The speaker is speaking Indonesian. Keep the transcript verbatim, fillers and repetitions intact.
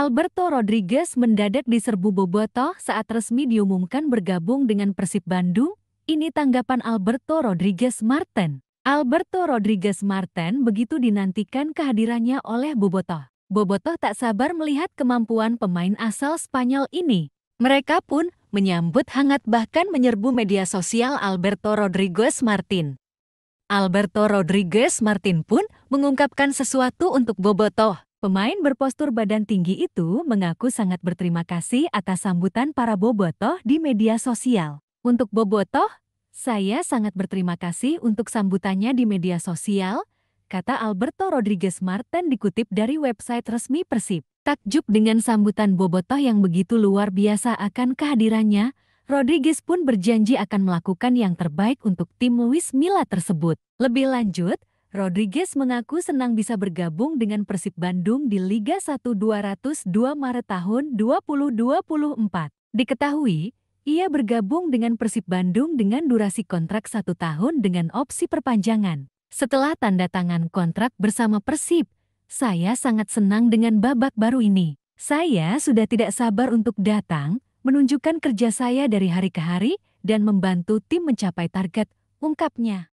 Alberto Rodriguez mendadak diserbu Bobotoh saat resmi diumumkan bergabung dengan Persib Bandung. Ini tanggapan Alberto Rodriguez Martin. Alberto Rodriguez Martin begitu dinantikan kehadirannya oleh Bobotoh. Bobotoh tak sabar melihat kemampuan pemain asal Spanyol ini. Mereka pun menyambut hangat bahkan menyerbu media sosial Alberto Rodriguez Martin. Alberto Rodriguez Martin pun mengungkapkan sesuatu untuk Bobotoh. Pemain berpostur badan tinggi itu mengaku sangat berterima kasih atas sambutan para Bobotoh di media sosial. Untuk Bobotoh, saya sangat berterima kasih untuk sambutannya di media sosial, kata Alberto Rodriguez Martin dikutip dari website resmi Persib. Takjub dengan sambutan Bobotoh yang begitu luar biasa akan kehadirannya, Rodriguez pun berjanji akan melakukan yang terbaik untuk tim Luis Milla tersebut. Lebih lanjut, Rodriguez mengaku senang bisa bergabung dengan Persib Bandung di Liga satu dua ratus dua Maret tahun dua ribu dua puluh empat. Diketahui, ia bergabung dengan Persib Bandung dengan durasi kontrak satu tahun dengan opsi perpanjangan. Setelah tanda tangan kontrak bersama Persib, saya sangat senang dengan babak baru ini. Saya sudah tidak sabar untuk datang, menunjukkan kerja saya dari hari ke hari, dan membantu tim mencapai target, ungkapnya.